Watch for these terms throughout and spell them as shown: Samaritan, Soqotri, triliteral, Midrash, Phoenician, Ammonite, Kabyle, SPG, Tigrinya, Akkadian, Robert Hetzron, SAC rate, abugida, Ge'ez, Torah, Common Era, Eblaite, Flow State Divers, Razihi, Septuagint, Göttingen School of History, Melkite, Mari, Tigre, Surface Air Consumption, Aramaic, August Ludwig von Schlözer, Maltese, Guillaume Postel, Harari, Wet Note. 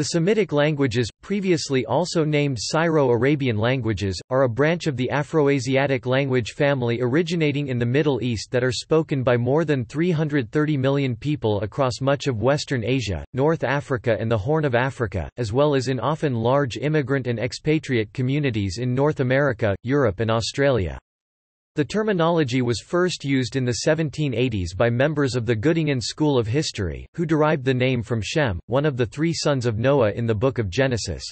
The Semitic languages, previously also named Syro-Arabian languages, are a branch of the Afroasiatic language family originating in the Middle East that are spoken by more than 330 million people across much of Western Asia, North Africa and the Horn of Africa, as well as in often large immigrant and expatriate communities in North America, Europe and Australia. The terminology was first used in the 1780s by members of the Göttingen School of History, who derived the name from Shem, one of the three sons of Noah in the Book of Genesis.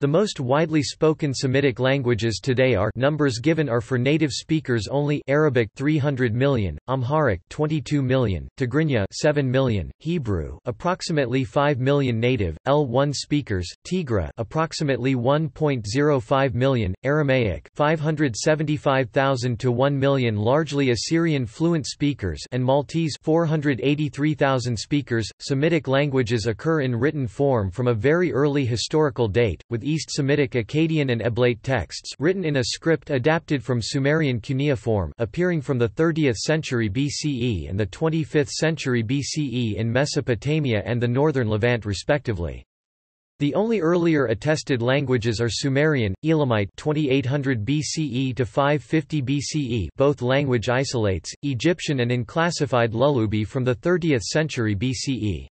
The most widely spoken Semitic languages today are numbers given are for native speakers only: Arabic 300 million, Amharic 22 million, Tigrinya 7 million, Hebrew approximately 5 million native L1 speakers, Tigre approximately 1.05 million, Aramaic 575,000 to 1 million largely Assyrian fluent speakers, and Maltese 483,000 speakers. Semitic languages occur in written form from a very early historical date, with East Semitic Akkadian and Eblaite texts written in a script adapted from Sumerian cuneiform appearing from the 30th century BCE and the 25th century BCE in Mesopotamia and the northern Levant respectively. The only earlier attested languages are Sumerian, Elamite 2800 BCE to 550 BCE, both language isolates, Egyptian and unclassified Lullubi from the 30th century BCE.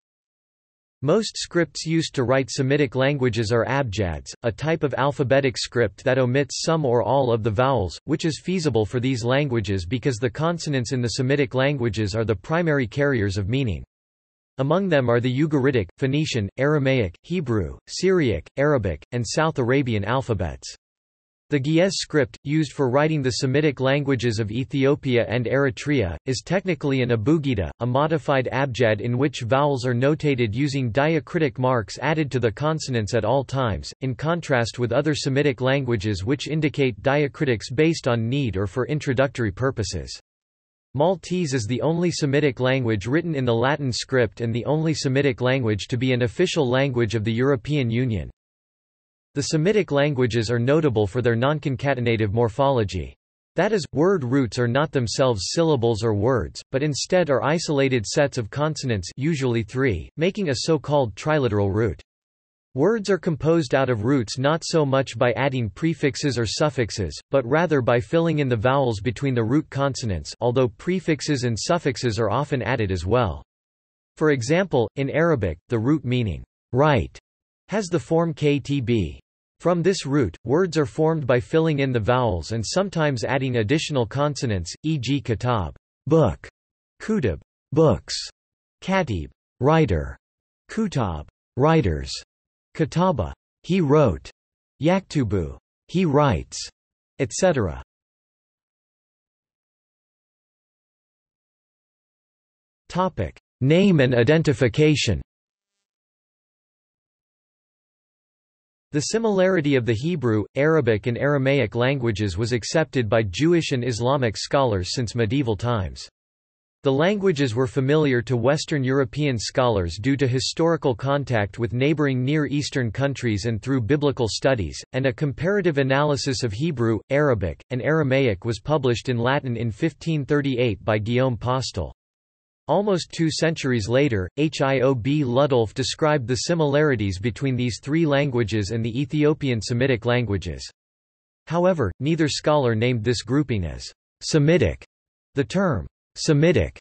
Most scripts used to write Semitic languages are abjads, a type of alphabetic script that omits some or all of the vowels, which is feasible for these languages because the consonants in the Semitic languages are the primary carriers of meaning. Among them are the Ugaritic, Phoenician, Aramaic, Hebrew, Syriac, Arabic, and South Arabian alphabets. The Ge'ez script, used for writing the Semitic languages of Ethiopia and Eritrea, is technically an abugida, a modified abjad in which vowels are notated using diacritic marks added to the consonants at all times, in contrast with other Semitic languages which indicate diacritics based on need or for introductory purposes. Maltese is the only Semitic language written in the Latin script and the only Semitic language to be an official language of the European Union. The Semitic languages are notable for their non-concatenative morphology. That is, word roots are not themselves syllables or words, but instead are isolated sets of consonants, usually three, making a so-called triliteral root. Words are composed out of roots not so much by adding prefixes or suffixes, but rather by filling in the vowels between the root consonants, although prefixes and suffixes are often added as well. For example, in Arabic, the root meaning right has the form ktb. From this root, words are formed by filling in the vowels and sometimes adding additional consonants, e.g. kitab, book, kutub, books, katib, writer, kutab, writers, kataba, he wrote, yaktubu, he writes, etc. Topic: Name and identification. The similarity of the Hebrew, Arabic and Aramaic languages was accepted by Jewish and Islamic scholars since medieval times. The languages were familiar to Western European scholars due to historical contact with neighboring Near Eastern countries and through biblical studies, and a comparative analysis of Hebrew, Arabic, and Aramaic was published in Latin in 1538 by Guillaume Postel. Almost two centuries later, H.I.O.B. Ludolf described the similarities between these three languages and the Ethiopian Semitic languages. However, neither scholar named this grouping as Semitic. The term Semitic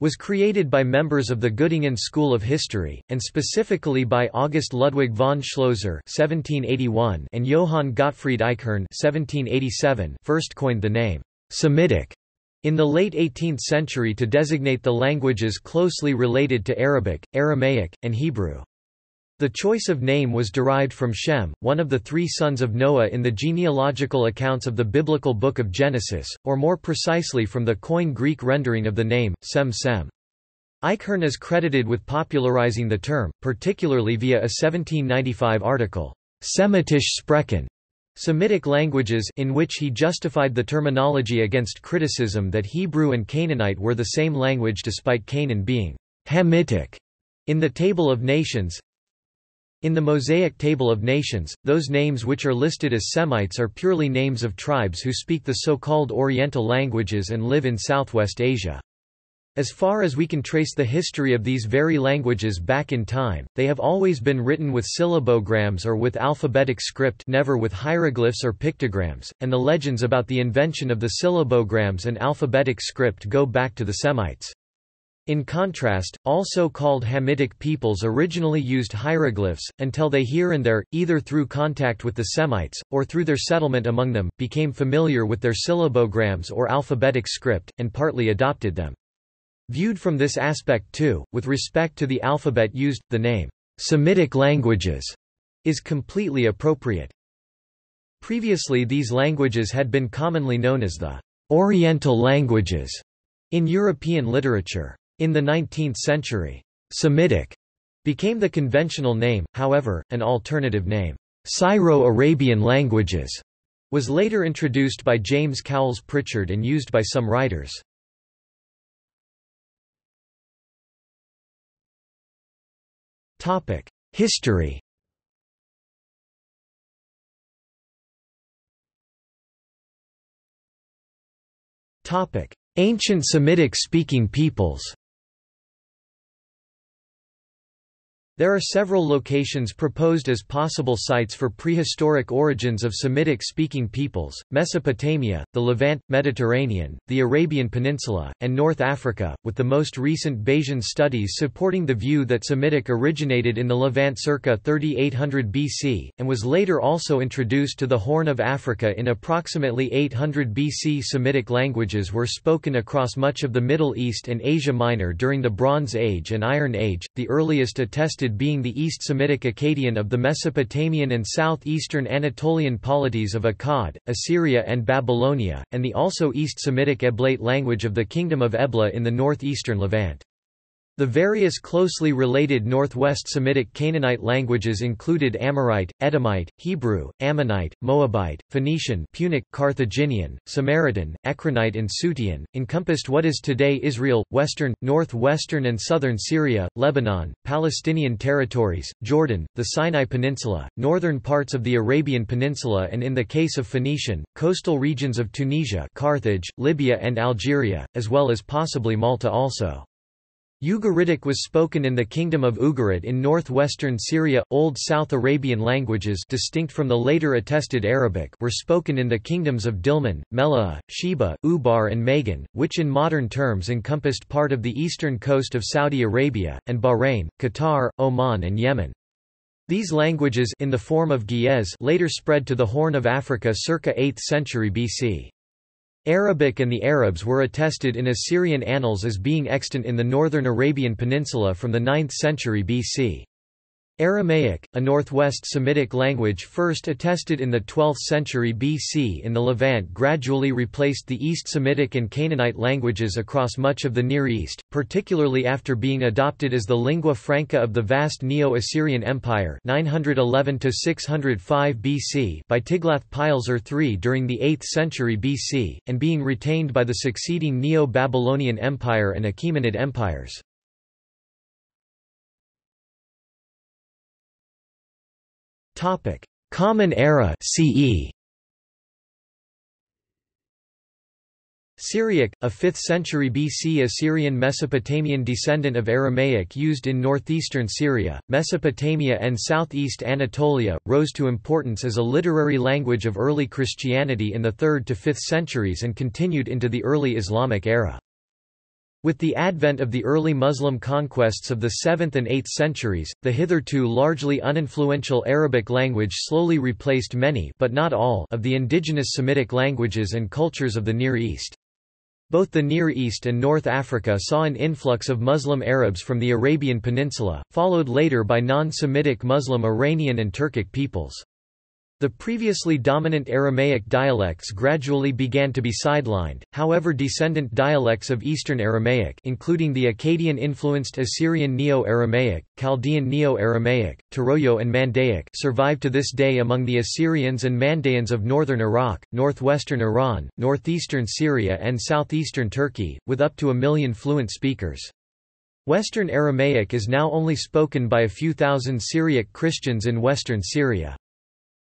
was created by members of the Göttingen School of History, and specifically by August Ludwig von Schlözer (1781) and Johann Gottfried Eichhorn (1787) first coined the name Semitic in the late 18th century to designate the languages closely related to Arabic, Aramaic, and Hebrew. The choice of name was derived from Shem, one of the three sons of Noah in the genealogical accounts of the biblical book of Genesis, or more precisely from the Koine Greek rendering of the name, Sem-Sem. Eichhorn is credited with popularizing the term, particularly via a 1795 article, Semitisch Sprechen, Semitic languages, in which he justified the terminology against criticism that Hebrew and Canaanite were the same language despite Canaan being Hamitic in the Table of Nations. In the Mosaic Table of Nations, those names which are listed as Semites are purely names of tribes who speak the so-called Oriental languages and live in Southwest Asia. As far as we can trace the history of these very languages back in time, they have always been written with syllabograms or with alphabetic script, never with hieroglyphs or pictograms, and the legends about the invention of the syllabograms and alphabetic script go back to the Semites. In contrast, all so-called Hamitic peoples originally used hieroglyphs, until they here and there, either through contact with the Semites, or through their settlement among them, became familiar with their syllabograms or alphabetic script, and partly adopted them. Viewed from this aspect too, with respect to the alphabet used, the name, Semitic languages, is completely appropriate. Previously these languages had been commonly known as the Oriental languages in European literature. In the 19th century, Semitic became the conventional name, however, an alternative name, Syro-Arabian languages, was later introduced by James Cowles Pritchard and used by some writers. History. Ancient Semitic-speaking peoples. There are several locations proposed as possible sites for prehistoric origins of Semitic-speaking peoples: Mesopotamia, the Levant, Mediterranean, the Arabian Peninsula, and North Africa, with the most recent Bayesian studies supporting the view that Semitic originated in the Levant circa 3800 BC, and was later also introduced to the Horn of Africa in approximately 800 BC. Semitic languages were spoken across much of the Middle East and Asia Minor during the Bronze Age and Iron Age, the earliest attested being the East Semitic Akkadian of the Mesopotamian and southeastern Anatolian polities of Akkad, Assyria and Babylonia, and the also East Semitic Eblaite language of the Kingdom of Ebla in the northeastern Levant. The various closely related Northwest Semitic Canaanite languages included Amharic, Elamite, Hebrew, Ammonite, Moabite, Phoenician, Punic, Carthaginian, Samaritan, Ekronite and Soutian, encompassed what is today Israel, western, northwestern and southern Syria, Lebanon, Palestinian territories, Jordan, the Sinai Peninsula, northern parts of the Arabian Peninsula and in the case of Phoenician, coastal regions of Tunisia, Carthage, Libya and Algeria, as well as possibly Malta also. Ugaritic was spoken in the Kingdom of Ugarit in northwestern Syria. Old South Arabian languages distinct from the later attested Arabic were spoken in the kingdoms of Dilmun, Melaa, Sheba, Ubar and Magan, which in modern terms encompassed part of the eastern coast of Saudi Arabia, and Bahrain, Qatar, Oman and Yemen. These languages in the form of Ge'ez later spread to the Horn of Africa circa 8th century BC. Arabic and the Arabs were attested in Assyrian annals as being extant in the northern Arabian Peninsula from the 9th century BC. Aramaic, a northwest Semitic language first attested in the 12th century BC in the Levant, gradually replaced the East Semitic and Canaanite languages across much of the Near East, particularly after being adopted as the lingua franca of the vast Neo-Assyrian Empire 911–605 BC by Tiglath-Pileser III during the 8th century BC, and being retained by the succeeding Neo-Babylonian Empire and Achaemenid empires. Common Era CE. Syriac, a 5th century BC Assyrian Mesopotamian descendant of Aramaic used in northeastern Syria, Mesopotamia and southeast Anatolia, rose to importance as a literary language of early Christianity in the 3rd to 5th centuries and continued into the early Islamic era. With the advent of the early Muslim conquests of the 7th and 8th centuries, the hitherto largely uninfluential Arabic language slowly replaced many but not all of the indigenous Semitic languages and cultures of the Near East. Both the Near East and North Africa saw an influx of Muslim Arabs from the Arabian Peninsula, followed later by non-Semitic Muslim Iranian and Turkic peoples. The previously dominant Aramaic dialects gradually began to be sidelined, however descendant dialects of Eastern Aramaic including the Akkadian-influenced Assyrian Neo-Aramaic, Chaldean Neo-Aramaic, Turoyo and Mandaic survived to this day among the Assyrians and Mandaeans of northern Iraq, northwestern Iran, northeastern Syria and southeastern Turkey, with up to 1 million fluent speakers. Western Aramaic is now only spoken by a few thousand Syriac Christians in western Syria.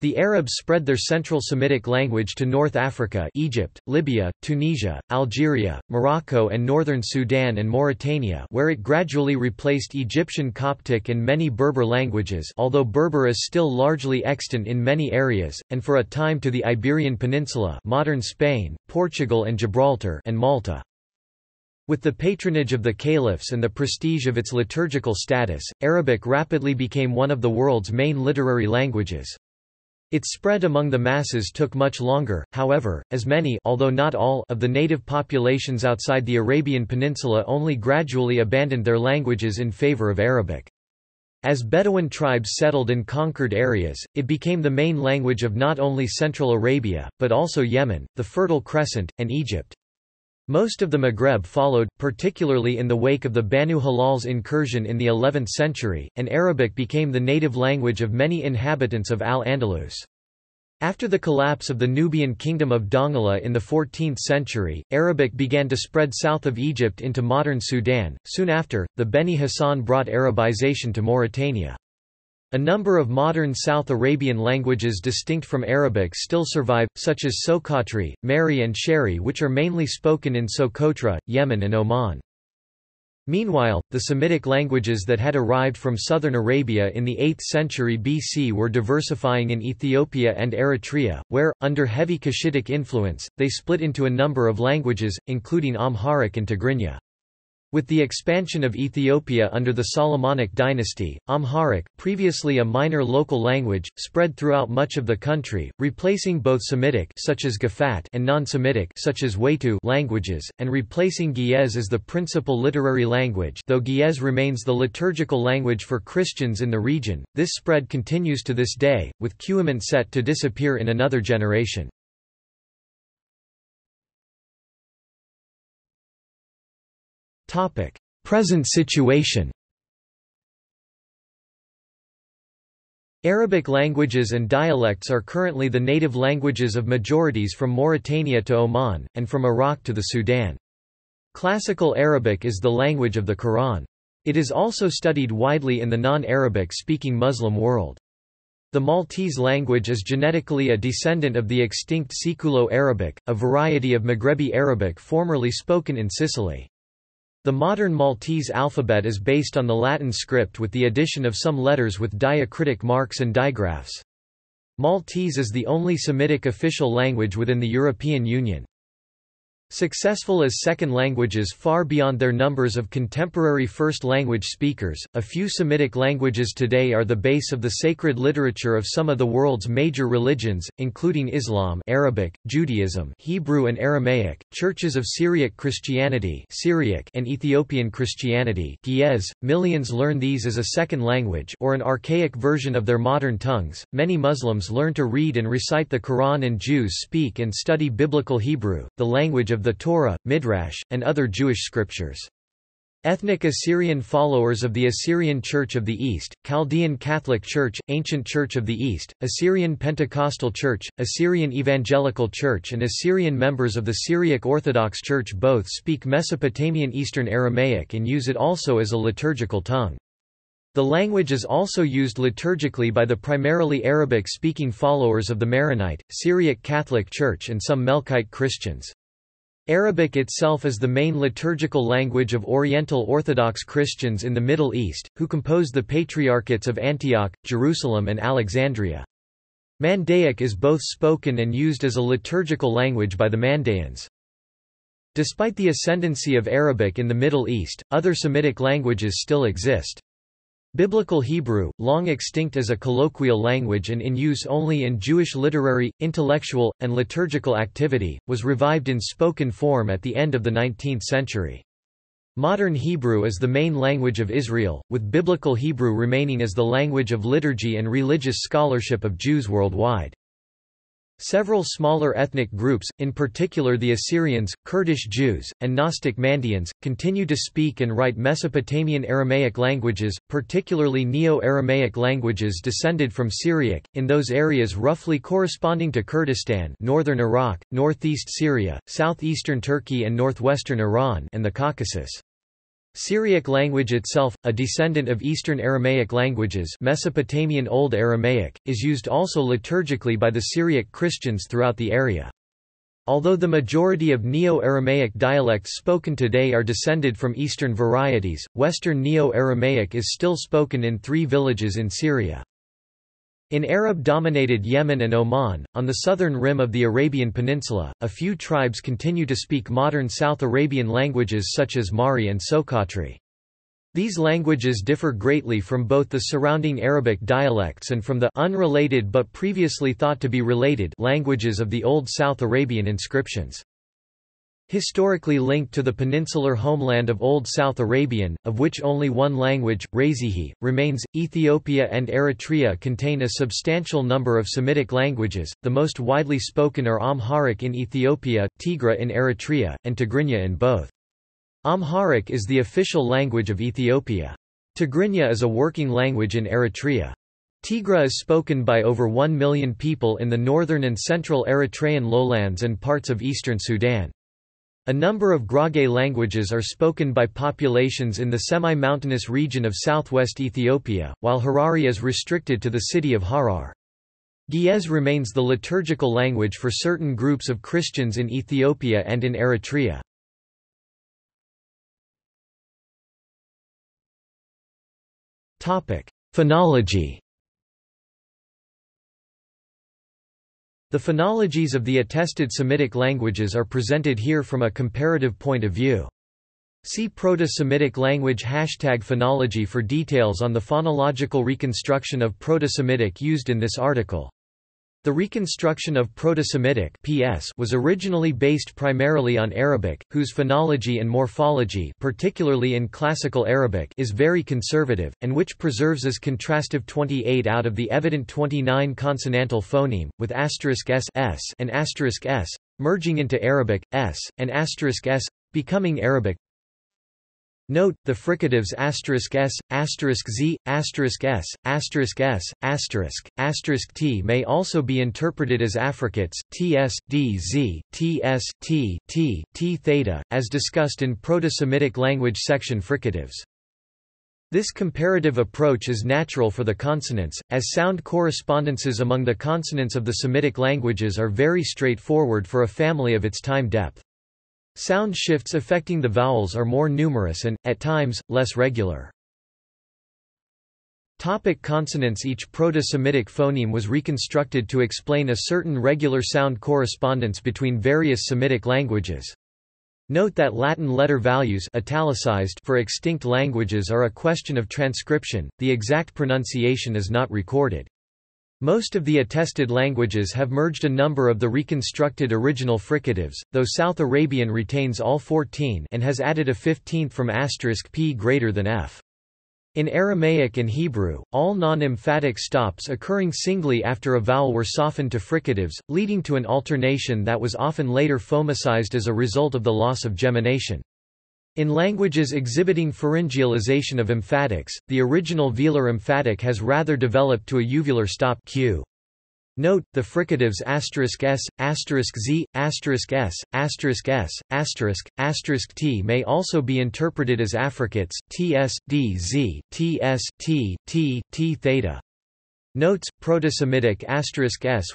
The Arabs spread their Central Semitic language to North Africa, Egypt, Libya, Tunisia, Algeria, Morocco and northern Sudan and Mauritania, where it gradually replaced Egyptian Coptic and many Berber languages, although Berber is still largely extant in many areas, and for a time to the Iberian Peninsula, modern Spain, Portugal and Gibraltar, and Malta. With the patronage of the caliphs and the prestige of its liturgical status, Arabic rapidly became one of the world's main literary languages. Its spread among the masses took much longer, however, as many, although not all, of the native populations outside the Arabian Peninsula only gradually abandoned their languages in favor of Arabic. As Bedouin tribes settled in conquered areas, it became the main language of not only Central Arabia, but also Yemen, the Fertile Crescent, and Egypt. Most of the Maghreb followed, particularly in the wake of the Banu Halal's incursion in the 11th century, and Arabic became the native language of many inhabitants of Al-Andalus. After the collapse of the Nubian kingdom of Dongola in the 14th century, Arabic began to spread south of Egypt into modern Sudan. Soon after, the Beni Hassan brought Arabization to Mauritania. A number of modern South Arabian languages distinct from Arabic still survive, such as Soqotri, Mari and Sheri, which are mainly spoken in Socotra, Yemen and Oman. Meanwhile, the Semitic languages that had arrived from southern Arabia in the 8th century BC were diversifying in Ethiopia and Eritrea, where, under heavy Cushitic influence, they split into a number of languages, including Amharic and Tigrinya. With the expansion of Ethiopia under the Solomonic dynasty, Amharic, previously a minor local language, spread throughout much of the country, replacing both Semitic such as Gafat and non-Semitic such as Waitu languages, and replacing Ge'ez as the principal literary language, though Ge'ez remains the liturgical language for Christians in the region. This spread continues to this day, with Kuomint set to disappear in another generation. Present situation. Arabic languages and dialects are currently the native languages of majorities from Mauritania to Oman, and from Iraq to the Sudan. Classical Arabic is the language of the Quran. It is also studied widely in the non-Arabic-speaking Muslim world. The Maltese language is genetically a descendant of the extinct Siculo Arabic, a variety of Maghrebi Arabic formerly spoken in Sicily. The modern Maltese alphabet is based on the Latin script with the addition of some letters with diacritic marks and digraphs. Maltese is the only Semitic official language within the European Union. Successful as second languages far beyond their numbers of contemporary first language speakers, a few Semitic languages today are the base of the sacred literature of some of the world's major religions, including Islam, Arabic, Judaism, Hebrew and Aramaic, churches of Syriac Christianity, Syriac and Ethiopian Christianity, Ge'ez. Millions learn these as a second language or an archaic version of their modern tongues. Many Muslims learn to read and recite the Quran, and Jews speak and study biblical Hebrew, the language of the Torah, Midrash, and other Jewish scriptures. Ethnic Assyrian followers of the Assyrian Church of the East, Chaldean Catholic Church, Ancient Church of the East, Assyrian Pentecostal Church, Assyrian Evangelical Church and Assyrian members of the Syriac Orthodox Church both speak Mesopotamian Eastern Aramaic and use it also as a liturgical tongue. The language is also used liturgically by the primarily Arabic-speaking followers of the Maronite, Syriac Catholic Church and some Melkite Christians. Arabic itself is the main liturgical language of Oriental Orthodox Christians in the Middle East, who compose the Patriarchates of Antioch, Jerusalem and Alexandria. Mandaic is both spoken and used as a liturgical language by the Mandaeans. Despite the ascendancy of Arabic in the Middle East, other Semitic languages still exist. Biblical Hebrew, long extinct as a colloquial language and in use only in Jewish literary, intellectual, and liturgical activity, was revived in spoken form at the end of the 19th century. Modern Hebrew is the main language of Israel, with Biblical Hebrew remaining as the language of liturgy and religious scholarship of Jews worldwide. Several smaller ethnic groups, in particular the Assyrians, Kurdish Jews, and Gnostic Mandaeans, continue to speak and write Mesopotamian Aramaic languages, particularly Neo-Aramaic languages descended from Syriac, in those areas roughly corresponding to Kurdistan, northern Iraq, northeast Syria, southeastern Turkey and northwestern Iran, and the Caucasus. Syriac language itself, a descendant of Eastern Aramaic languages, Mesopotamian Old Aramaic, is used also liturgically by the Syriac Christians throughout the area. Although the majority of Neo-Aramaic dialects spoken today are descended from Eastern varieties, Western Neo-Aramaic is still spoken in three villages in Syria. In Arab-dominated Yemen and Oman, on the southern rim of the Arabian Peninsula, a few tribes continue to speak modern South Arabian languages such as Mari and Soqotri. These languages differ greatly from both the surrounding Arabic dialects and from the unrelated but previously thought to be related languages of the Old South Arabian inscriptions. Historically linked to the peninsular homeland of Old South Arabian, of which only one language, Razihi, remains, Ethiopia and Eritrea contain a substantial number of Semitic languages, the most widely spoken are Amharic in Ethiopia, Tigre in Eritrea, and Tigrinya in both. Amharic is the official language of Ethiopia. Tigrinya is a working language in Eritrea. Tigre is spoken by over 1 million people in the northern and central Eritrean lowlands and parts of eastern Sudan. A number of Grage languages are spoken by populations in the semi-mountainous region of southwest Ethiopia, while Harari is restricted to the city of Harar. Ge'ez remains the liturgical language for certain groups of Christians in Ethiopia and in Eritrea. Phonology. The phonologies of the attested Semitic languages are presented here from a comparative point of view. See Proto-Semitic language #phonology for details on the phonological reconstruction of Proto-Semitic used in this article. The reconstruction of Proto-Semitic was originally based primarily on Arabic, whose phonology and morphology, particularly in Classical Arabic, is very conservative, and which preserves as contrastive 28 out of the evident 29 consonantal phoneme, with *s*s and *s*s merging into Arabic s and *s* becoming Arabic. Note, the fricatives *s*z*s*s*s*s*t may also be interpreted as affricates, ts, dz, ts, t, t, t theta, as discussed in Proto-Semitic language section fricatives. This comparative approach is natural for the consonants, as sound correspondences among the consonants of the Semitic languages are very straightforward for a family of its time depth. Sound shifts affecting the vowels are more numerous and, at times, less regular. Topic consonants. Each Proto-Semitic phoneme was reconstructed to explain a certain regular sound correspondence between various Semitic languages. Note that Latin letter values italicized for extinct languages are a question of transcription, the exact pronunciation is not recorded. Most of the attested languages have merged a number of the reconstructed original fricatives, though South Arabian retains all 14 and has added a 15th from *p greater than f. In Aramaic and Hebrew, all non-emphatic stops occurring singly after a vowel were softened to fricatives, leading to an alternation that was often later phoemicized as a result of the loss of gemination. In languages exhibiting pharyngealization of emphatics, the original velar emphatic has rather developed to a uvular stop q. Note, the fricatives *s*z*s*s*s*t may also be interpreted as affricates, ts, dz, ts, t, t, t theta. Notes, Proto-Semitic *s*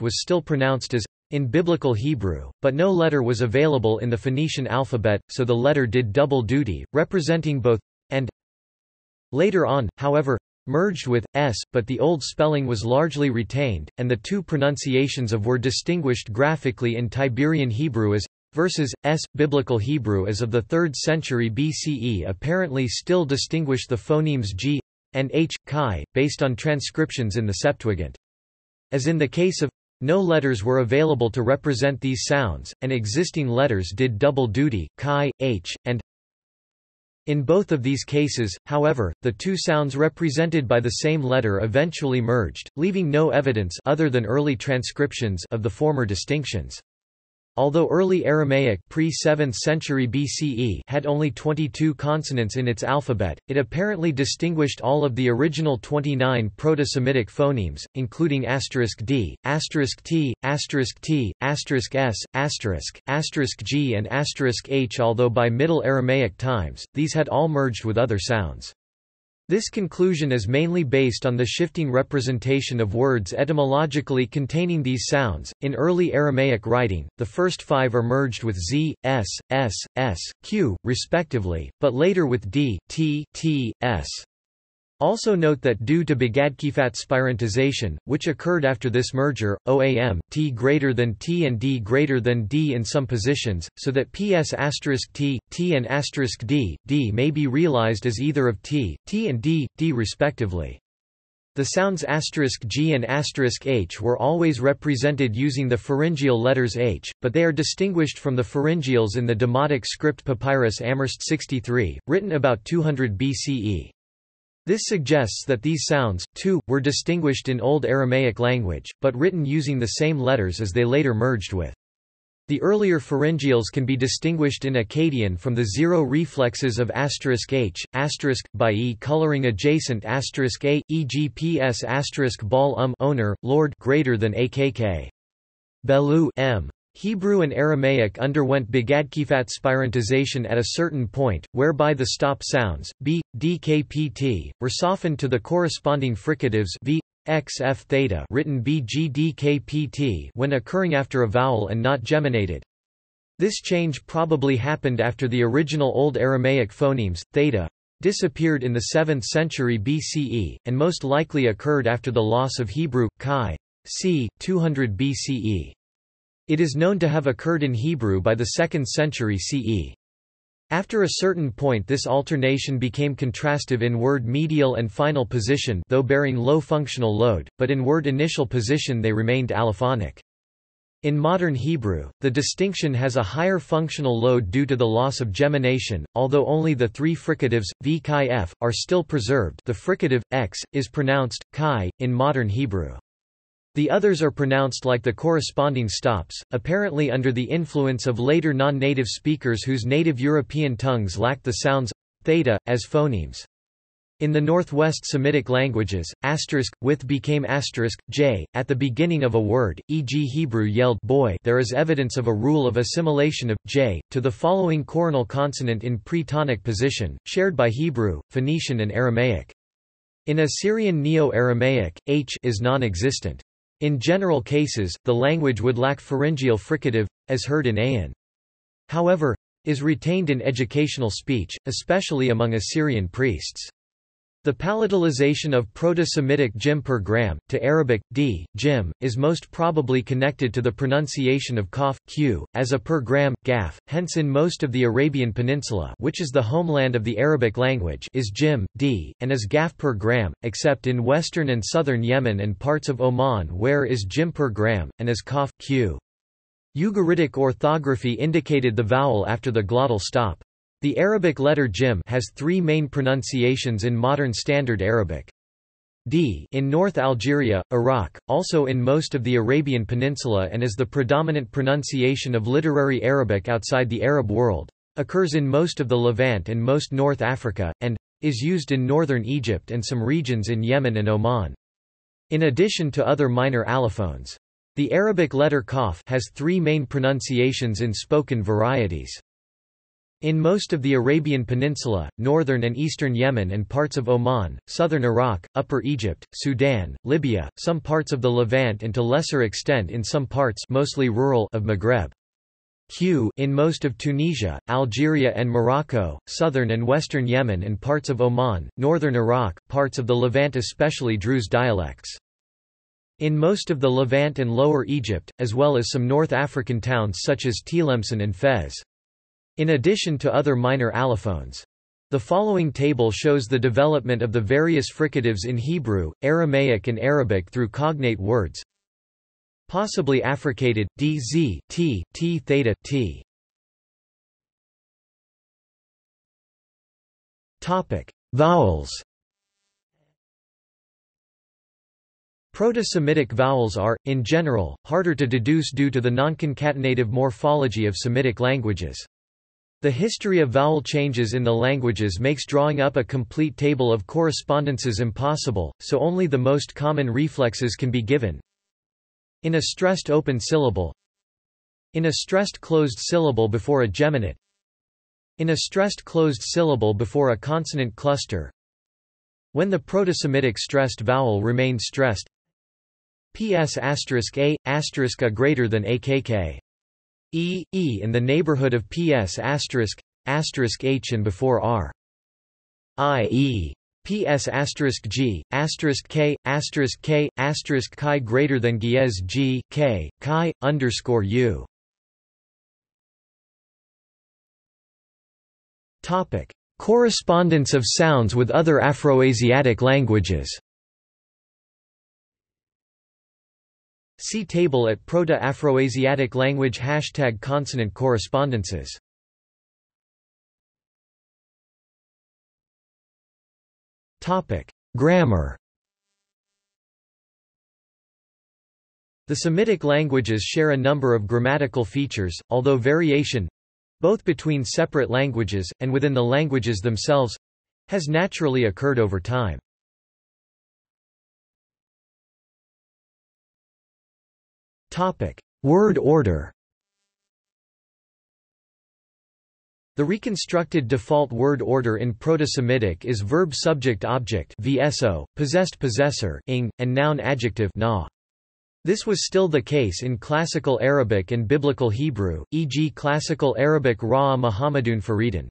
was still pronounced as in Biblical Hebrew, but no letter was available in the Phoenician alphabet, so the letter did double duty, representing both and. Later on, however, merged with s, but the old spelling was largely retained, and the two pronunciations of were distinguished graphically in Tiberian Hebrew as versus s. Biblical Hebrew as of the 3rd century BCE apparently still distinguished the phonemes g and h, chi, based on transcriptions in the Septuagint. As in the case of no letters were available to represent these sounds, and existing letters did double duty, chi, h, and. In both of these cases, however, the two sounds represented by the same letter eventually merged, leaving no evidence other than early transcriptions of the former distinctions. Although early Aramaic pre-7th century BCE had only 22 consonants in its alphabet, it apparently distinguished all of the original 29 Proto-Semitic phonemes, including *d, *t, *t, *s, *g and *h, although by Middle Aramaic times, these had all merged with other sounds. This conclusion is mainly based on the shifting representation of words etymologically containing these sounds. In early Aramaic writing, the first five are merged with z, s, s, s, q, respectively, but later with d, t, t, s. Also note that due to Bagdad-Kifat spirantization, which occurred after this merger, OAM, t greater than t and d greater than d in some positions, so that PS asterisk t, t and asterisk d, d may be realized as either of t, t and d, d respectively. The sounds asterisk g and asterisk h were always represented using the pharyngeal letters h, but they are distinguished from the pharyngeals in the Demotic script papyrus Amherst 63, written about 200 BCE. This suggests that these sounds, too, were distinguished in Old Aramaic language, but written using the same letters as they later merged with. The earlier pharyngeals can be distinguished in Akkadian from the zero reflexes of *h, *, by e coloring adjacent *a, e.g. ps *bal owner, lord greater than akk. Belu m. Hebrew and Aramaic underwent Bagdad-Kifat spirantization at a certain point, whereby the stop sounds, b, dkpt, were softened to the corresponding fricatives v, x, f theta written bgdkpt when occurring after a vowel and not geminated. This change probably happened after the original Old Aramaic phonemes, theta, disappeared in the 7th century BCE, and most likely occurred after the loss of Hebrew, chi, c. 200 BCE. It is known to have occurred in Hebrew by the 2nd century CE. After a certain point this alternation became contrastive in word medial and final position though bearing low functional load, but in word initial position they remained allophonic. In modern Hebrew, the distinction has a higher functional load due to the loss of gemination, although only the three fricatives, v, chi, f, are still preserved. The fricative, x, is pronounced, chi, in modern Hebrew. The others are pronounced like the corresponding stops, apparently under the influence of later non-native speakers whose native European tongues lacked the sounds theta as phonemes. In the Northwest Semitic languages, asterisk with became asterisk j at the beginning of a word, e.g. Hebrew yelled boy. There is evidence of a rule of assimilation of j to the following coronal consonant in pre-tonic position, shared by Hebrew, Phoenician, and Aramaic. In Assyrian Neo-Aramaic, h is non-existent. In general cases, the language would lack pharyngeal fricative, as heard in Ayan. However, is retained in educational speech, especially among Assyrian priests. The palatalization of Proto-Semitic jim per gram, to Arabic, d, jim, is most probably connected to the pronunciation of cough, q, as a per gram, gaf, hence in most of the Arabian Peninsula which is the homeland of the Arabic language is jim, d, and is gaf per gram, except in western and southern Yemen and parts of Oman where is jim per gram, and is cough, q. Ugaritic orthography indicated the vowel after the glottal stop. The Arabic letter jim has three main pronunciations in modern Standard Arabic. D in North Algeria, Iraq, also in most of the Arabian Peninsula and is the predominant pronunciation of literary Arabic outside the Arab world, occurs in most of the Levant and most North Africa, and is used in northern Egypt and some regions in Yemen and Oman. In addition to other minor allophones. The Arabic letter kaf has three main pronunciations in spoken varieties. In most of the Arabian Peninsula, northern and eastern Yemen and parts of Oman, southern Iraq, Upper Egypt, Sudan, Libya, some parts of the Levant and to lesser extent in some parts mostly rural of Maghreb. Q in most of Tunisia, Algeria and Morocco, southern and western Yemen and parts of Oman, northern Iraq, parts of the Levant especially Druze dialects. In most of the Levant and Lower Egypt, as well as some North African towns such as Tlemcen and Fez. In addition to other minor allophones. The following table shows the development of the various fricatives in Hebrew, Aramaic and Arabic through cognate words. Possibly affricated, d z, t, t theta, t. Vowels. Proto-Semitic vowels are, in general, harder to deduce due to the non-concatenative morphology of Semitic languages. The history of vowel changes in the languages makes drawing up a complete table of correspondences impossible, so only the most common reflexes can be given. In a stressed open syllable, in a stressed closed syllable before a geminate, in a stressed closed syllable before a consonant cluster, when the Proto-Semitic stressed vowel remains stressed. PS *a** a greater than AKK. E in the neighborhood of PS ** H and before R. I.e. PS *G *K *Chi greater than Ge'ez G K Chi _U. Topic: Correspondence of sounds with other Afroasiatic languages. See table at Proto-Afroasiatic language # consonant correspondences. Topic: Grammar. The Semitic languages share a number of grammatical features, although variation, both between separate languages and within the languages themselves, has naturally occurred over time. Word order. The reconstructed default word order in Proto-Semitic is verb-subject-object (VSO), possessed-possessor (ing), and noun-adjective (na). This was still the case in Classical Arabic and Biblical Hebrew, e.g. Classical Arabic Ra'a Muhammadun Faridun,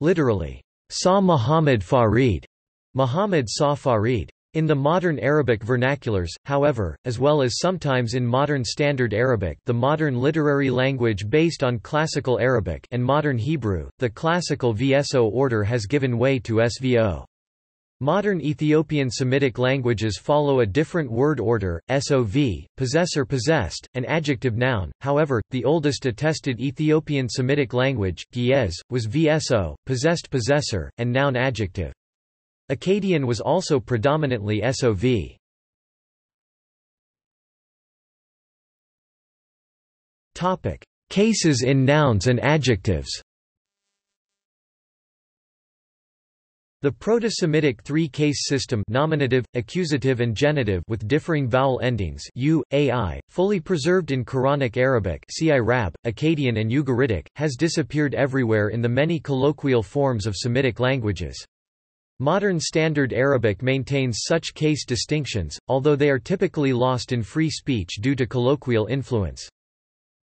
literally, Saw Muhammad Farid, Muhammad saw Farid. In the modern Arabic vernaculars, however, as well as sometimes in modern Standard Arabic, the modern literary language based on Classical Arabic, and modern Hebrew, the classical VSO order has given way to SVO. Modern Ethiopian Semitic languages follow a different word order, SOV, possessor-possessed, and adjective-noun. However, the oldest attested Ethiopian Semitic language, Ge'ez, was VSO, possessed-possessor, and noun-adjective. Akkadian was also predominantly SOV. Topic: Cases in nouns and adjectives. The Proto-Semitic three-case system, nominative, accusative, and genitive, with differing vowel endings u, ai, fully preserved in Quranic Arabic, Syriac, Akkadian, and Ugaritic, has disappeared everywhere in the many colloquial forms of Semitic languages. Modern Standard Arabic maintains such case distinctions, although they are typically lost in free speech due to colloquial influence.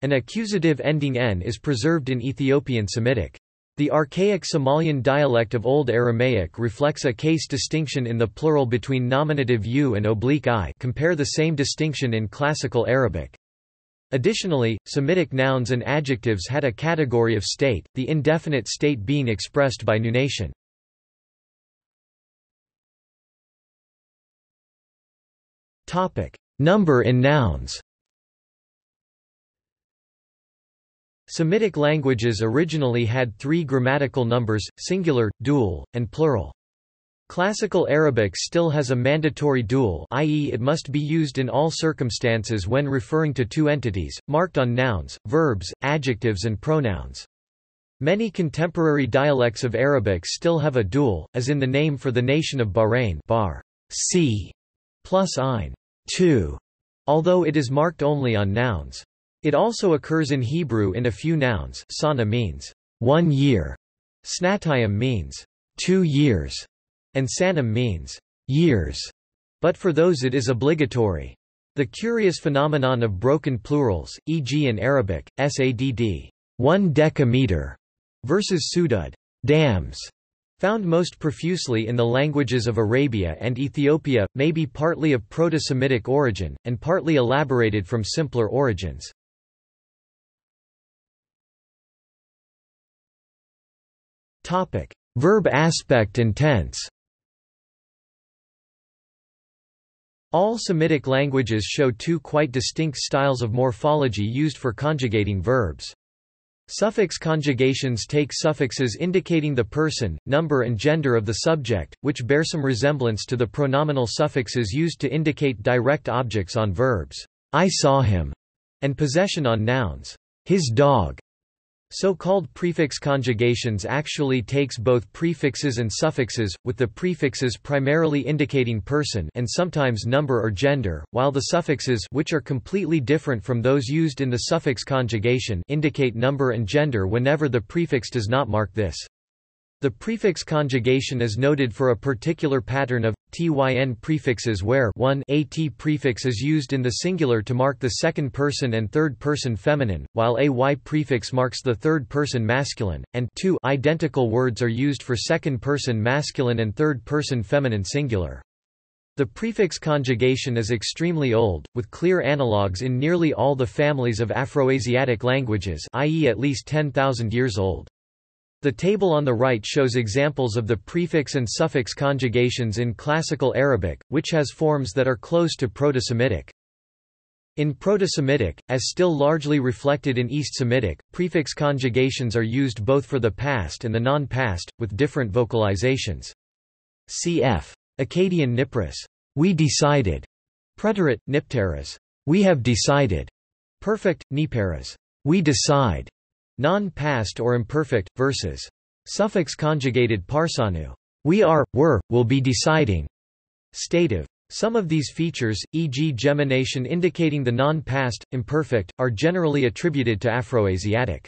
An accusative ending n is preserved in Ethiopian Semitic. The archaic Somalian dialect of Old Aramaic reflects a case distinction in the plural between nominative u and oblique I. Compare the same distinction in Classical Arabic. Additionally, Semitic nouns and adjectives had a category of state, the indefinite state being expressed by nunation. Number in nouns. Semitic languages originally had three grammatical numbers, singular, dual, and plural. Classical Arabic still has a mandatory dual, i.e. it must be used in all circumstances when referring to two entities, marked on nouns, verbs, adjectives and pronouns. Many contemporary dialects of Arabic still have a dual, as in the name for the nation of Bahrain, Bar C plus ein 2, although it is marked only on nouns. It also occurs in Hebrew in a few nouns. Sana means 1 year, snatayim means 2 years, and sanam means years, but for those it is obligatory. The curious phenomenon of broken plurals, e.g. in Arabic, sadd 1 decameter versus sudud dams, found most profusely in the languages of Arabia and Ethiopia, may be partly of Proto-Semitic origin, and partly elaborated from simpler origins. Verb aspect and tense. All Semitic languages show two quite distinct styles of morphology used for conjugating verbs. Suffix conjugations take suffixes indicating the person, number and gender of the subject, which bear some resemblance to the pronominal suffixes used to indicate direct objects on verbs, I saw him, and possession on nouns, his dog. So-called prefix conjugations actually takes both prefixes and suffixes, with the prefixes primarily indicating person and sometimes number or gender, while the suffixes, which are completely different from those used in the suffix conjugation, indicate number and gender whenever the prefix does not mark this. The prefix conjugation is noted for a particular pattern of tyn prefixes where 1 at prefix is used in the singular to mark the second person and third person feminine, while ay prefix marks the third person masculine, and 2 identical words are used for second person masculine and third person feminine singular. The prefix conjugation is extremely old, with clear analogues in nearly all the families of Afroasiatic languages, i.e. at least 10,000 years old. The table on the right shows examples of the prefix and suffix conjugations in Classical Arabic, which has forms that are close to Proto-Semitic. In Proto-Semitic, as still largely reflected in East Semitic, prefix conjugations are used both for the past and the non-past, with different vocalizations. Cf. Akkadian nipteris, we decided, preterit, nipteras, we have decided, perfect, niperas, we decide. Non-past or imperfect, versus suffix conjugated parsanu, we are, were, will be deciding, stative. Some of these features, e.g. gemination indicating the non-past, imperfect, are generally attributed to Afroasiatic.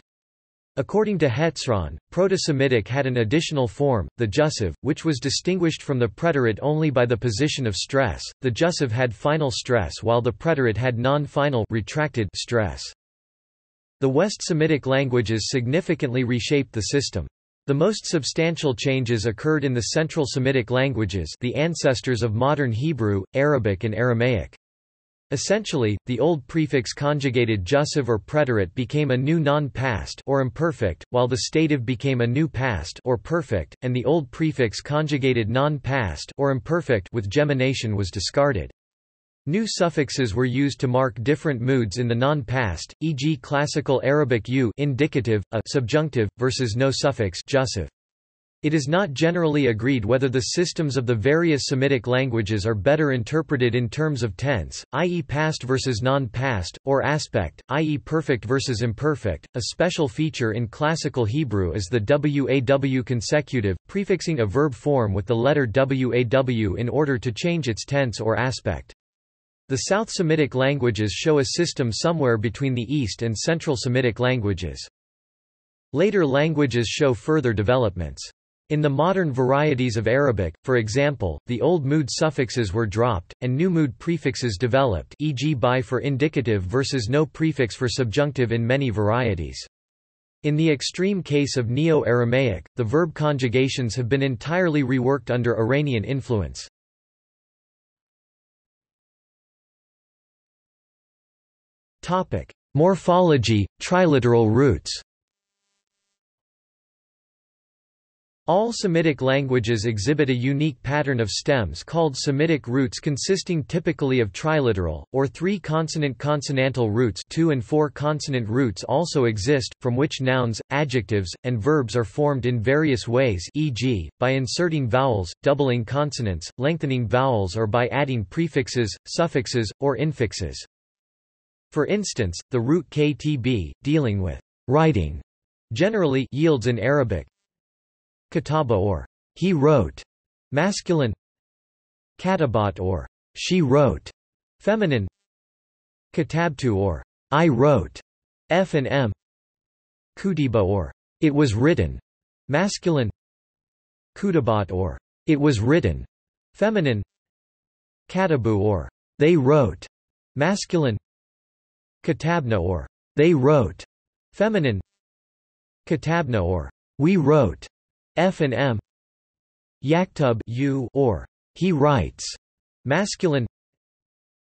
According to Hetzron, Proto-Semitic had an additional form, the jussive, which was distinguished from the preterite only by the position of stress. The jussive had final stress while the preterite had non-final retracted stress. The West Semitic languages significantly reshaped the system. The most substantial changes occurred in the Central Semitic languages, the ancestors of modern Hebrew, Arabic and Aramaic. Essentially, the old prefix conjugated jussive or preterite became a new non-past or imperfect, while the stative became a new past or perfect, and the old prefix conjugated non-past or imperfect with gemination was discarded. New suffixes were used to mark different moods in the non-past, e.g. Classical Arabic u indicative, a subjunctive, versus no suffix jussive. It is not generally agreed whether the systems of the various Semitic languages are better interpreted in terms of tense, i.e. past versus non-past, or aspect, i.e. perfect versus imperfect. A special feature in Classical Hebrew is the waw consecutive, prefixing a verb form with the letter waw in order to change its tense or aspect. The South Semitic languages show a system somewhere between the East and Central Semitic languages. Later languages show further developments. In the modern varieties of Arabic, for example, the old mood suffixes were dropped, and new mood prefixes developed, e.g. bi for indicative versus no prefix for subjunctive in many varieties. In the extreme case of Neo-Aramaic, the verb conjugations have been entirely reworked under Iranian influence. Topic: Morphology, triliteral roots. All Semitic languages exhibit a unique pattern of stems called Semitic roots, consisting typically of triliteral or three consonant consonantal roots. 2 and 4 consonant roots also exist, from which nouns, adjectives, and verbs are formed in various ways, e.g. by inserting vowels, doubling consonants, lengthening vowels, or by adding prefixes, suffixes, or infixes. For instance, the root ktb, dealing with writing, generally yields in Arabic kataba or he wrote, masculine, katabat or she wrote, feminine, katabtu or I wrote, f and m, kutiba or it was written, masculine, kutabat or it was written, feminine, katabu or they wrote, masculine, katabna or they wrote, feminine, katabna or we wrote, f and m, yaktub you or he writes, masculine,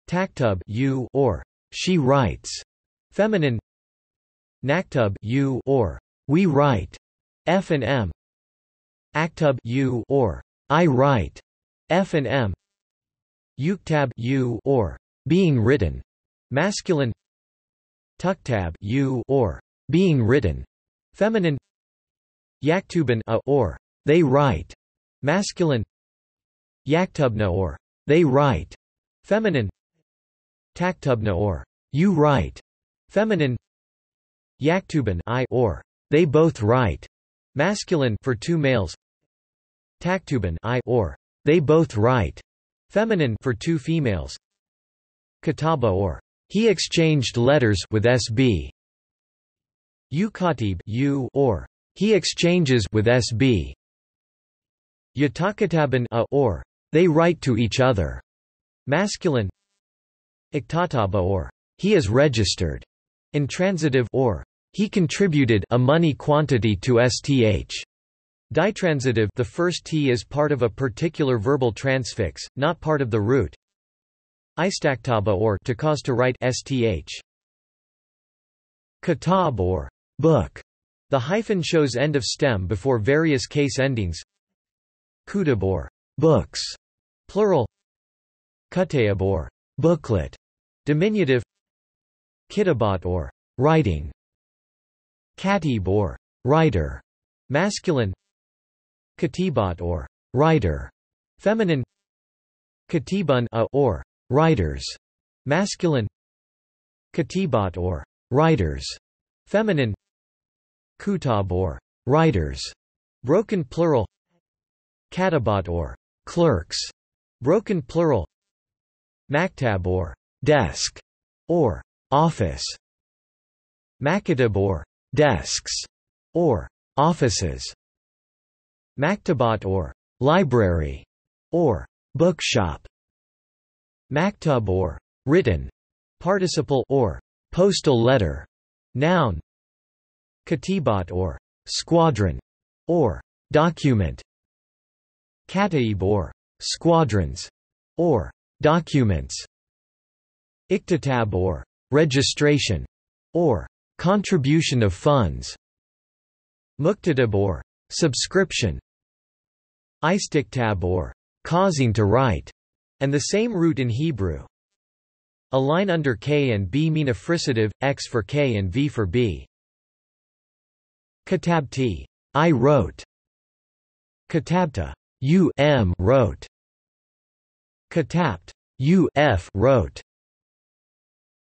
taktub you or she writes, feminine, naktub you or we write, f and m, aktub you or I write, f and m, yuktab you or being written, masculine, tuktab you or being written, Feminine Yaktuban or they write, masculine Yaktubna or they write, feminine Taktubna or you write, feminine Yaktuban I or they both write, masculine for two males Taktuban I or they both write, feminine for two females Kataba or he exchanged letters with SB Ukatib you or he exchanges with SB Yatakataban a or they write to each other, masculine Iktataba or he is registered, intransitive or he contributed a money quantity to STH. Ditransitive the first T is part of a particular verbal transfix, not part of the root. Istaktaba or to cause to write STH. Kitab or book. The hyphen shows end of stem before various case endings. Kutub or books, plural. Kutayab or booklet, diminutive. Kitabat or writing. Katib or writer, masculine. Katibat or writer, feminine. Katibun or writers, masculine. Katibat or writers, feminine. Kutab or writers, broken plural. Katabat or clerks, broken plural. Maktab or desk or office. Makatab or desks or offices. Maktabat or library or bookshop. Maktub or written, participle or postal letter, noun. Katibat or squadron or document. Kataib or squadrons or documents. Iktatab or registration or contribution of funds. Muktatab or subscription. Istiktab or causing to write, and the same root in Hebrew. A line under K and B mean a fricative, X for K and V for B. Katabti, I wrote. Katabta, U M wrote. Katabt, U F wrote.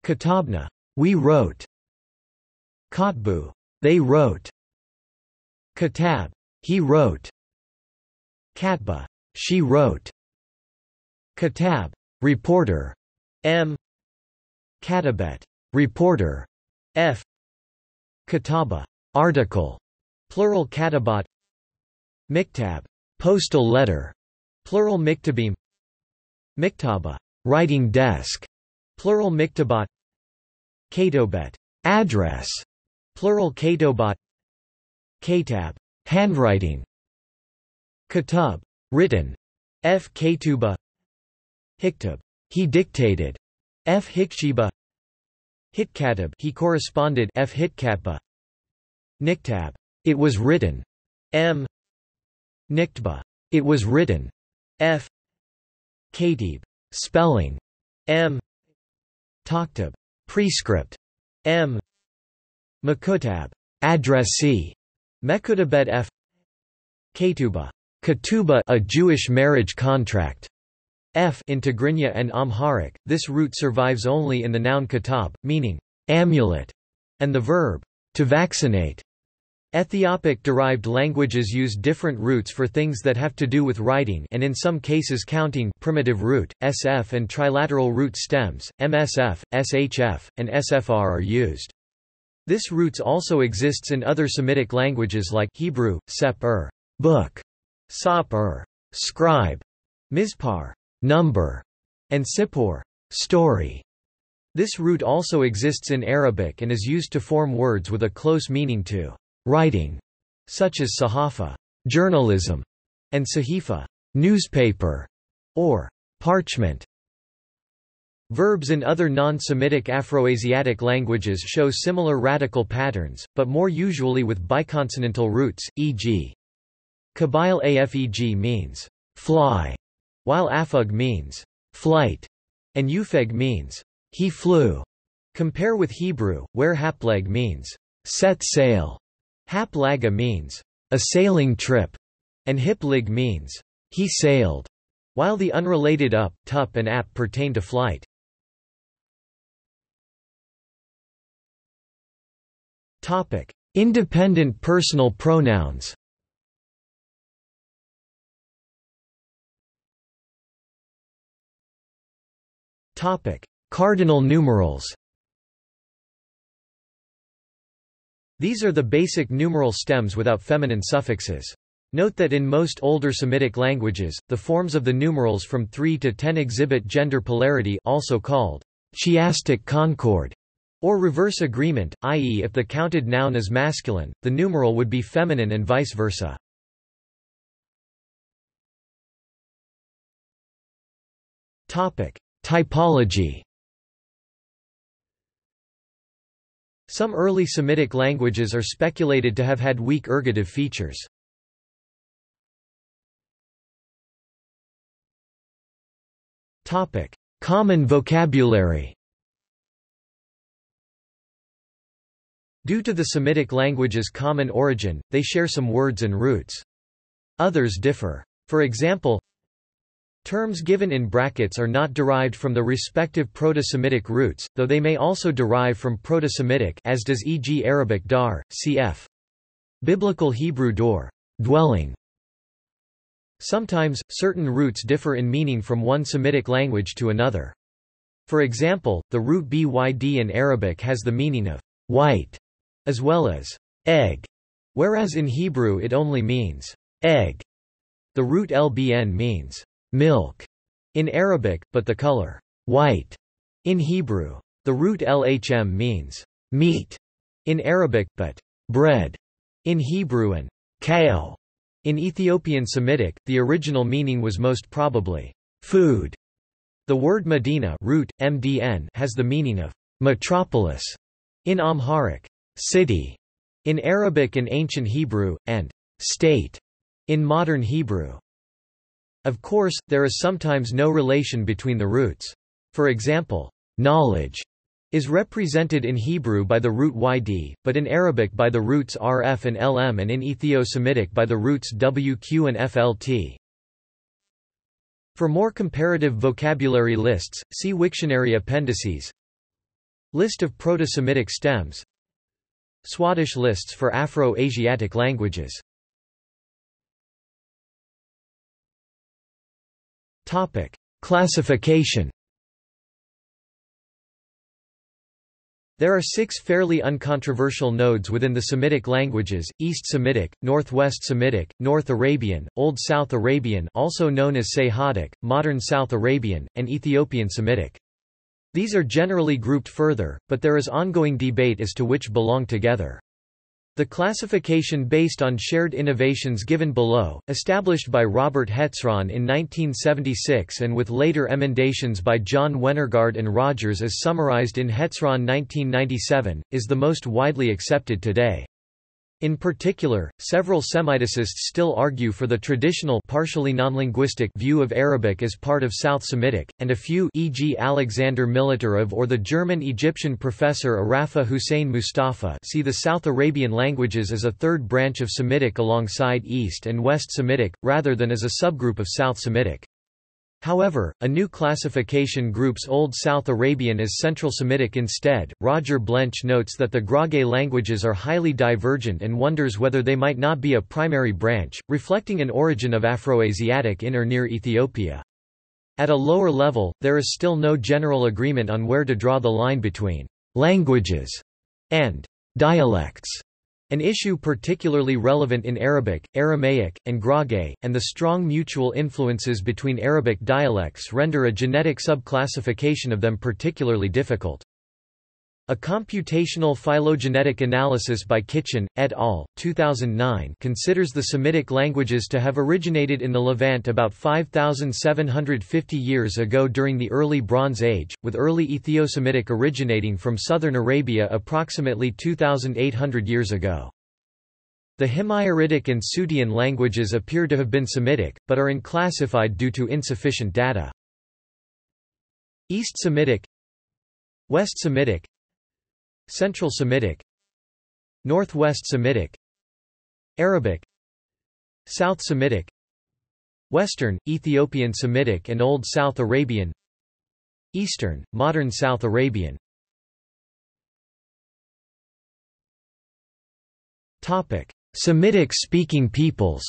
Katabna, we wrote. Katbu, they wrote. Katab, he wrote. Katba, she wrote. Katab, reporter, M. Katabet, reporter, F. Kataba, article, plural katabat. Miktab, postal letter, plural miktabim. Miktaba, writing desk, plural miktabat. Katobet, address, plural katobat. Katab, handwriting. Katub, written, F. Katuba. Hiktub, he dictated, F. Hikshiba. Hitkatab, he corresponded, F. Hitkatba. Niktab, it was written, M. Niktba, it was written, F. Katib, spelling, M. Taktab, prescript, M. Makutab, addressee. Mekutabet F. Ketuba, Ketuba, a Jewish marriage contract. F. In Tigrinya and Amharic, this root survives only in the noun katab, meaning amulet, and the verb to vaccinate. Ethiopic-derived languages use different roots for things that have to do with writing and in some cases counting primitive root, SF and trilateral root stems, MSF, SHF, and SFR are used. This roots also exists in other Semitic languages like Hebrew, sep-ur, book, sop-ur, scribe, mispar, number, and sipor, story. This root also exists in Arabic and is used to form words with a close meaning to writing, such as sahafa, journalism, and sahifa, newspaper, or parchment. Verbs in other non-Semitic Afroasiatic languages show similar radical patterns, but more usually with biconsonantal roots, e.g. Kabyle afeg means fly, while afug means flight, and ufeg means he flew. Compare with Hebrew, where hapleg means set sail, Haplaga means a sailing trip, and hiplig means he sailed, while the unrelated up, tup and ap pertain to flight. Independent personal pronouns. Cardinal numerals. These are the basic numeral stems without feminine suffixes. Note that in most older Semitic languages, the forms of the numerals from 3 to 10 exhibit gender polarity, also called chiastic concord, or reverse agreement, i.e. if the counted noun is masculine, the numeral would be feminine and vice versa. Typology. Some early Semitic languages are speculated to have had weak ergative features. Common vocabulary. Due to the Semitic languages' common origin, they share some words and roots. Others differ. For example, terms given in brackets are not derived from the respective Proto-Semitic roots, though they may also derive from Proto-Semitic, as does e.g. Arabic dar, cf. Biblical Hebrew dor, dwelling. Sometimes, certain roots differ in meaning from one Semitic language to another. For example, the root byd in Arabic has the meaning of white, as well as egg, whereas in Hebrew it only means egg. The root lbn means milk in Arabic, but the color white in Hebrew. The root lhm means meat in Arabic, but bread in Hebrew and kao in Ethiopian Semitic. The original meaning was most probably food. The word Medina root, mdn, has the meaning of metropolis in Amharic, city in Arabic and ancient Hebrew, and state in modern Hebrew. Of course, there is sometimes no relation between the roots. For example, knowledge is represented in Hebrew by the root yd, but in Arabic by the roots rf and lm, and in Ethio-Semitic by the roots wq and flt. For more comparative vocabulary lists, see Wiktionary appendices. List of Proto-Semitic stems. Swadesh lists for Afro-Asiatic languages. Topic: Classification. There are 6 fairly uncontroversial nodes within the Semitic languages: East Semitic, Northwest Semitic, North Arabian, Old South Arabian, also known as Sehadic, Modern South Arabian, and Ethiopian Semitic. These are generally grouped further, but there is ongoing debate as to which belong together. The classification based on shared innovations given below, established by Robert Hetzron in 1976 and with later emendations by John Wennergaard and Rogers as summarized in Hetzron 1997, is the most widely accepted today. In particular, several Semiticists still argue for the traditional partially non-linguistic view of Arabic as part of South Semitic, and a few, e.g. Alexander Militarov or the German-Egyptian professor Arafa Hussein Mustafa, see the South Arabian languages as a third branch of Semitic alongside East and West Semitic, rather than as a subgroup of South Semitic. However, a new classification groups Old South Arabian as Central Semitic instead. Roger Blench notes that the Grage languages are highly divergent and wonders whether they might not be a primary branch, reflecting an origin of Afroasiatic in or near Ethiopia. At a lower level, there is still no general agreement on where to draw the line between languages and dialects, an issue particularly relevant in Arabic, Aramaic, and Grage, and the strong mutual influences between Arabic dialects render a genetic subclassification of them particularly difficult. A computational phylogenetic analysis by Kitchen, et al., 2009 considers the Semitic languages to have originated in the Levant about 5,750 years ago during the early Bronze Age, with early Ethio-Semitic originating from southern Arabia approximately 2,800 years ago. The Himyaritic and Soutian languages appear to have been Semitic, but are unclassified due to insufficient data. East Semitic, West Semitic, Central Semitic, Northwest Semitic, Arabic, South Semitic, Western, Ethiopian Semitic and Old South Arabian, Eastern, Modern South Arabian. Semitic-speaking peoples.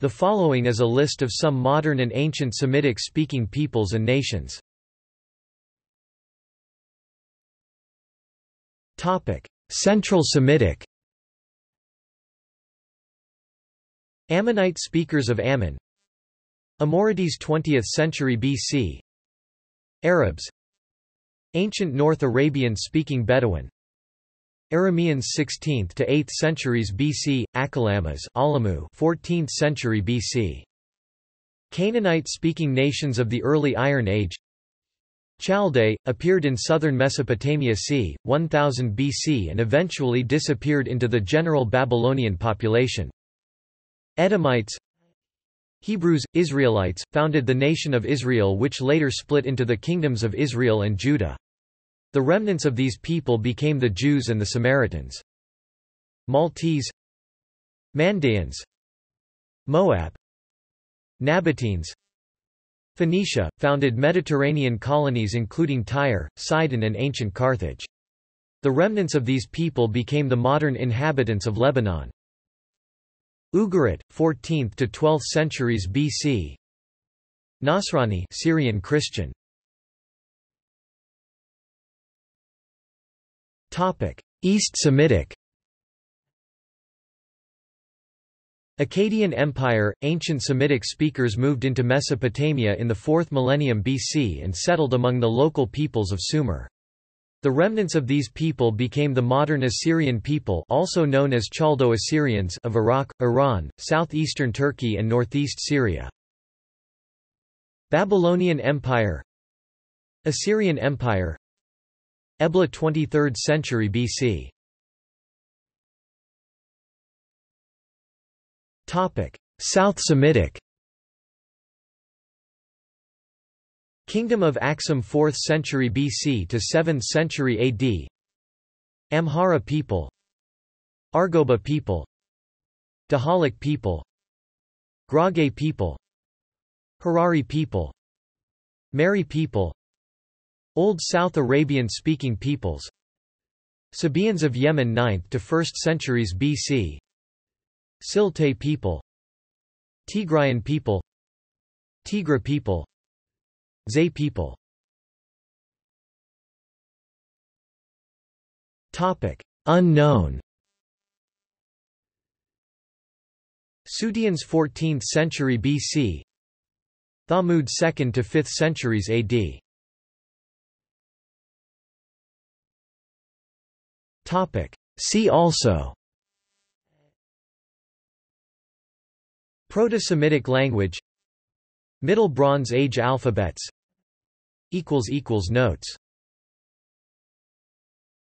The following is a list of some modern and ancient Semitic-speaking peoples and nations. Central Semitic. Ammonite speakers of Ammon, Amorites 20th century BC, Arabs, ancient North Arabian-speaking Bedouin, Arameans 16th to 8th centuries BC, Akalamas 14th century BC. Canaanite-speaking nations of the early Iron Age. Chaldee, appeared in southern Mesopotamia c. 1000 BC and eventually disappeared into the general Babylonian population. Edomites. Hebrews, Israelites, founded the nation of Israel which later split into the kingdoms of Israel and Judah. The remnants of these people became the Jews and the Samaritans. Maltese, Mandaeans, Moab, Nabateans. Phoenicia, founded Mediterranean colonies including Tyre, Sidon and ancient Carthage. The remnants of these people became the modern inhabitants of Lebanon. Ugarit, 14th to 12th centuries BC. Nasrani, Syrian Christian. Topic: East Semitic. Akkadian Empire, ancient Semitic speakers moved into Mesopotamia in the 4th millennium BC and settled among the local peoples of Sumer. The remnants of these people became the modern Assyrian people, also known as Chaldo-Assyrians, of Iraq, Iran, southeastern Turkey and northeast Syria. Babylonian Empire, Assyrian Empire, Eblaite 23rd century BC. Topic: South Semitic. Kingdom of Aksum 4th century BC to 7th century AD. Amhara people, Argoba people, Dahalic people, Grage people, Harari people, Mari people, Old South Arabian speaking peoples, Sabaeans of Yemen 9th to 1st centuries BC, Siltay people, Tigrian people, Tigre people, Zay people. Topic: Unknown. Sudians 14th century BC, Thamud 2nd to 5th centuries AD. Topic: See also. Proto-Semitic language, Middle Bronze Age alphabets. Notes